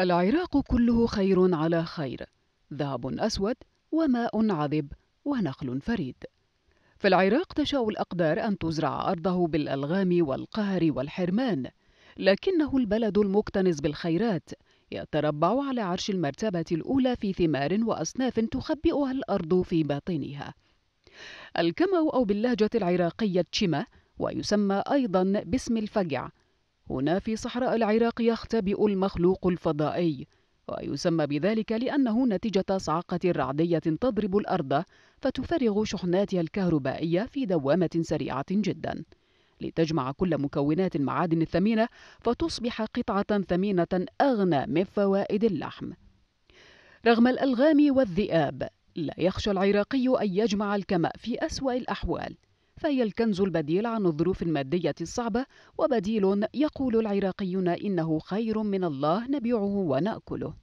العراق كله خير على خير، ذهب أسود وماء عذب ونخل فريد. في العراق تشاء الأقدار أن تزرع أرضه بالألغام والقهر والحرمان، لكنه البلد المكتنز بالخيرات يتربع على عرش المرتبة الأولى في ثمار وأصناف تخبئها الأرض في باطنها. الكمأ أو باللهجة العراقية تشمة، ويسمى أيضا باسم الفجع. هنا في صحراء العراق يختبئ المخلوق الفضائي، ويسمى بذلك لأنه نتيجة صعقة رعدية تضرب الأرض فتفرغ شحناتها الكهربائية في دوامة سريعة جدا لتجمع كل مكونات المعادن الثمينة فتصبح قطعة ثمينة أغنى من فوائد اللحم. رغم الألغام والذئاب لا يخشى العراقي أن يجمع الكمأ في أسوأ الأحوال، فهي الكنز البديل عن الظروف المادية الصعبة، وبديل يقول العراقيون إنه خير من الله نبيعه ونأكله.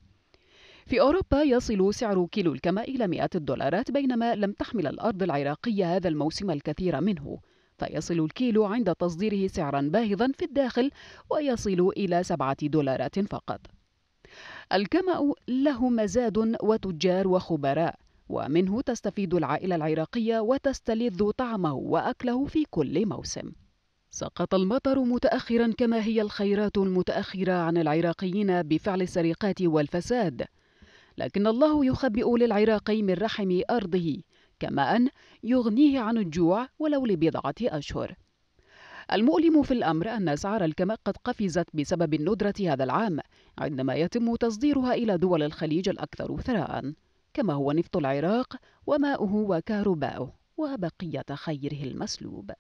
في أوروبا يصل سعر كيلو الكمأ إلى $100، بينما لم تحمل الأرض العراقية هذا الموسم الكثير منه، فيصل الكيلو عند تصديره سعرا باهظا في الداخل ويصل إلى $7 فقط. الكمأ له مزاد وتجار وخبراء، ومنه تستفيد العائلة العراقية وتستلذ طعمه وأكله في كل موسم. سقط المطر متأخرا كما هي الخيرات المتأخرة عن العراقيين بفعل السرقات والفساد، لكن الله يخبئ للعراقي من رحم أرضه كماء يغنيه عن الجوع ولو لبضعة أشهر. المؤلم في الأمر أن أسعار الكمأ قد قفزت بسبب الندرة هذا العام، عندما يتم تصديرها إلى دول الخليج الأكثر ثراء، كما هو نفط العراق وماؤه وكهرباؤه وبقية خيره المسلوب.